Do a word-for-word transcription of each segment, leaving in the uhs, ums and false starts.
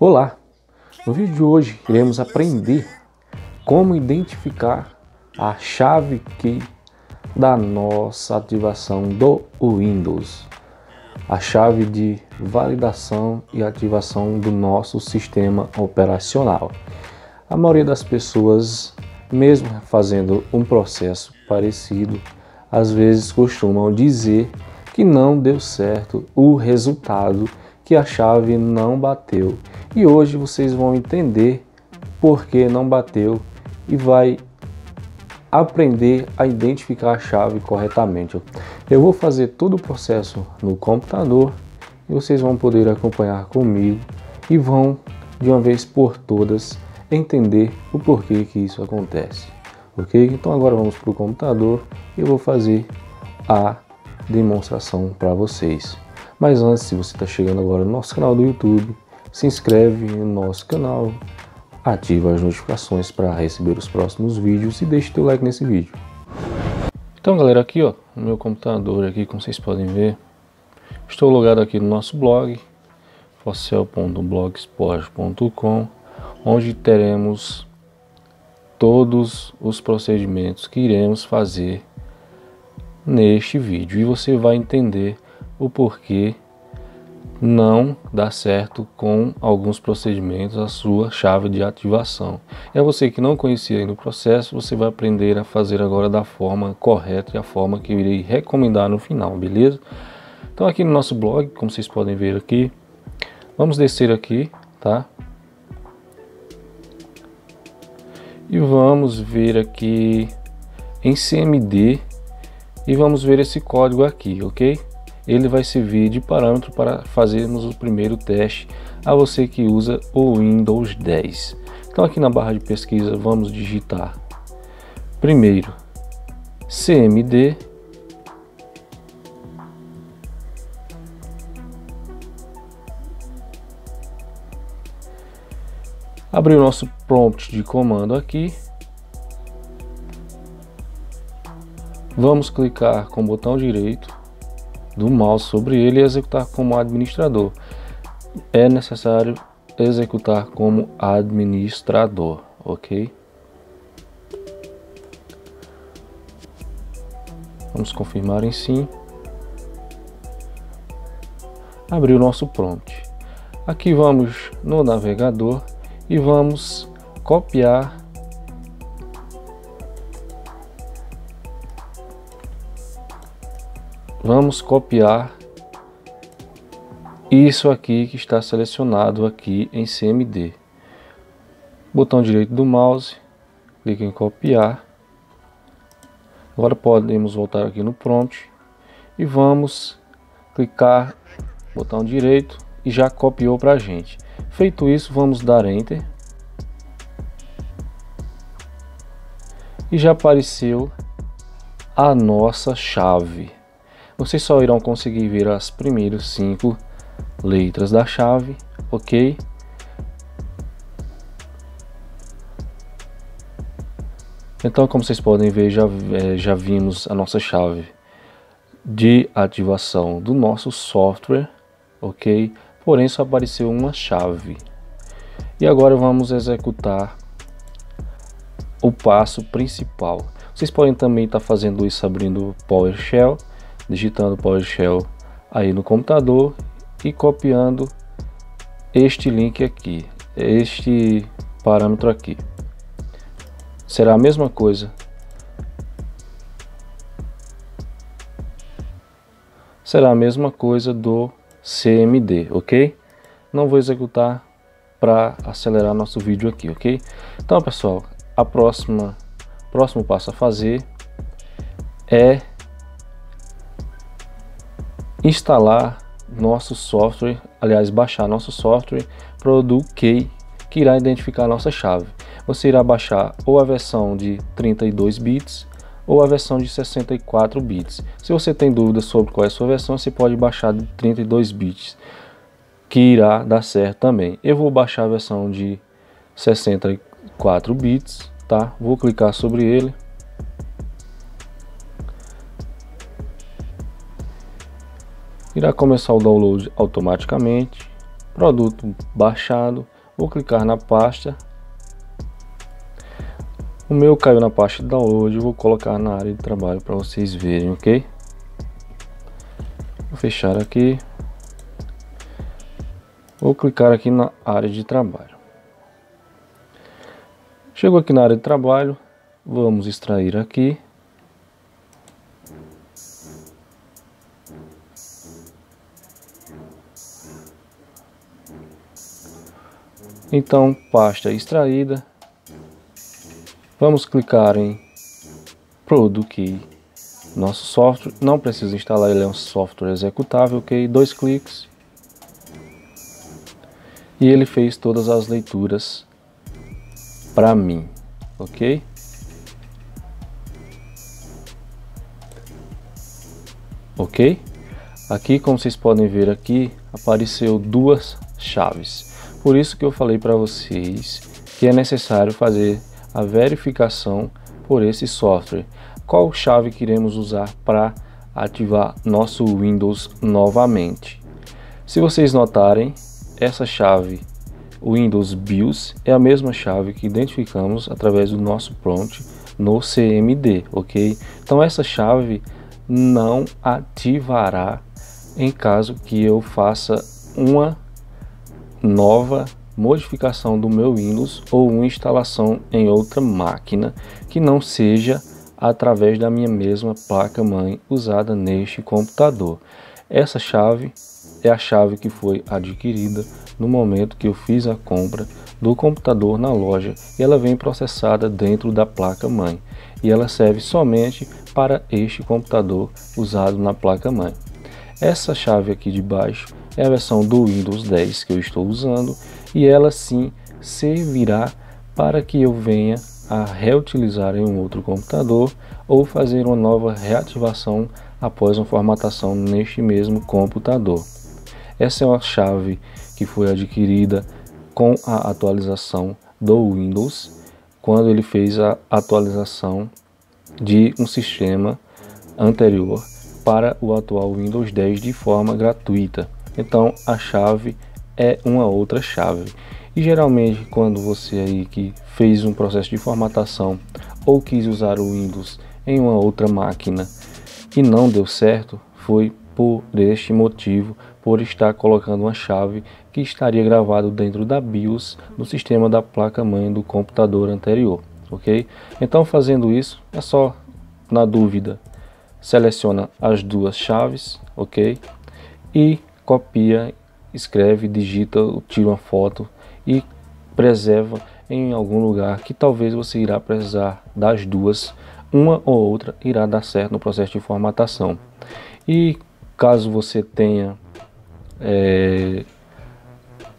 Olá! No vídeo de hoje iremos aprender como identificar a chave key da nossa ativação do Windows, a chave de validação e ativação do nosso sistema operacional. A maioria das pessoas, mesmo fazendo um processo parecido, às vezes costumam dizer que não deu certo o resultado, que a chave não bateu. E hoje vocês vão entender por que não bateu e vai aprender a identificar a chave corretamente. Eu vou fazer todo o processo no computador e vocês vão poder acompanhar comigo e vão, de uma vez por todas, entender o porquê que isso acontece. Ok? Então agora vamos para o computador e eu vou fazer a demonstração para vocês. Mas antes, se você está chegando agora no nosso canal do YouTube, se inscreve no nosso canal, ativa as notificações para receber os próximos vídeos e deixe teu like nesse vídeo. Então galera, aqui ó, no meu computador aqui, como vocês podem ver, estou logado aqui no nosso blog, phocell ponto blogspot ponto com, onde teremos todos os procedimentos que iremos fazer neste vídeo. E você vai entender o porquê não dá certo com alguns procedimentos a sua chave de ativação. É você que não conhecia ainda o processo, você vai aprender a fazer agora da forma correta e a forma que eu irei recomendar no final, beleza? Então aqui no nosso blog, como vocês podem ver aqui, vamos descer aqui, tá? E vamos ver aqui em C M D e vamos ver esse código aqui, ok? Ele vai servir de parâmetro para fazermos o primeiro teste a você que usa o Windows dez. Então aqui na barra de pesquisa vamos digitar primeiro C M D . Abrir o nosso prompt de comando aqui. Vamos clicar com o botão direito do mouse sobre ele e executar como administrador. É necessário executar como administrador, ok? Vamos confirmar em sim. Abrir o nosso prompt. Aqui vamos no navegador e vamos copiar Vamos copiar isso aqui que está selecionado aqui em C M D. Botão direito do mouse, clique em copiar. Agora podemos voltar aqui no prompt e vamos clicar, botão direito, e já copiou para a gente. Feito isso, vamos dar Enter. E já apareceu a nossa chave. Vocês só irão conseguir ver as primeiras cinco letras da chave, ok? Então, como vocês podem ver, já, é, já vimos a nossa chave de ativação do nosso software, ok? Porém, só apareceu uma chave. E agora vamos executar o passo principal. Vocês podem também estar fazendo isso abrindo Power Shell, digitando Power Shell aí no computador e copiando este link aqui, este parâmetro aqui. Será a mesma coisa. Será a mesma coisa do C M D, ok? Não vou executar para acelerar nosso vídeo aqui, ok? Então, pessoal, a próxima próximo passo a fazer é instalar nosso software, aliás, baixar nosso software ProduKey, que irá identificar nossa chave. Você irá baixar ou a versão de trinta e dois bits ou a versão de sessenta e quatro bits. Se você tem dúvidas sobre qual é a sua versão, você pode baixar de trinta e dois bits, que irá dar certo também. Eu vou baixar a versão de sessenta e quatro bits, tá? Vou clicar sobre ele. Irá começar o download automaticamente. produto baixado, vou clicar na pasta, o meu caiu na pasta de download, vou colocar na área de trabalho para vocês verem, ok? Vou fechar aqui, vou clicar aqui na área de trabalho. Chegou aqui na área de trabalho, vamos extrair aqui. Então, pasta extraída, vamos clicar em ProduKey, nosso software, não precisa instalar, ele é um software executável, ok? Dois cliques e ele fez todas as leituras para mim, ok? Ok? Aqui, como vocês podem ver aqui, apareceu duas chaves. Por isso que eu falei para vocês que é necessário fazer a verificação por esse software. Qual chave queremos usar para ativar nosso Windows novamente? Se vocês notarem, essa chave Windows BIOS é a mesma chave que identificamos através do nosso prompt no C M D, ok? Então essa chave não ativará em caso que eu faça uma nova modificação do meu Windows ou uma instalação em outra máquina que não seja através da minha mesma placa-mãe usada neste computador. Essa chave é a chave que foi adquirida no momento que eu fiz a compra do computador na loja e ela vem processada dentro da placa-mãe e ela serve somente para este computador usado na placa-mãe. Essa chave aqui de baixo é a versão do Windows dez que eu estou usando e ela sim servirá para que eu venha a reutilizar em um outro computador ou fazer uma nova reativação após uma formatação neste mesmo computador. Essa é uma chave que foi adquirida com a atualização do Windows, quando ele fez a atualização de um sistema anterior para o atual Windows dez de forma gratuita. Então a chave é uma outra chave e geralmente quando você aí que fez um processo de formatação ou quis usar o Windows em uma outra máquina e não deu certo, foi por este motivo, por estar colocando uma chave que estaria gravado dentro da BIOS no sistema da placa-mãe do computador anterior, ok? Então fazendo isso é só, na dúvida, seleciona as duas chaves, ok? E copia, escreve, digita, tira uma foto e preserva em algum lugar que talvez você irá precisar das duas, uma ou outra irá dar certo no processo de formatação. E caso você tenha é,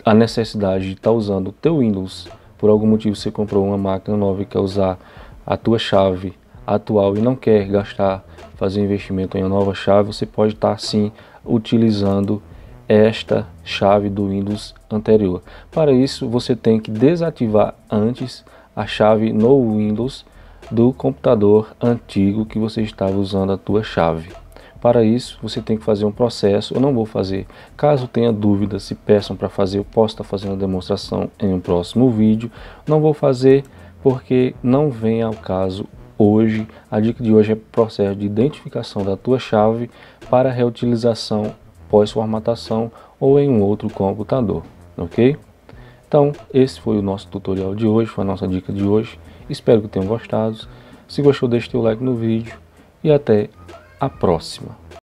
a necessidade de estar usando o teu Windows, por algum motivo você comprou uma máquina nova e quer usar a tua chave atual e não quer gastar, fazer investimento em uma nova chave, você pode estar sim utilizando esta chave do Windows anterior. Para isso você tem que desativar antes a chave no Windows do computador antigo que você estava usando a tua chave. Para isso você tem que fazer um processo, eu não vou fazer. Caso tenha dúvidas, se peçam para fazer, eu posso estar fazendo a demonstração em um próximo vídeo. Não vou fazer porque não vem ao caso hoje. A dica de hoje é processo de identificação da tua chave para reutilização pós-formatação ou em um outro computador, ok? Então, esse foi o nosso tutorial de hoje, foi a nossa dica de hoje. Espero que tenham gostado. Se gostou, deixe seu like no vídeo e até a próxima.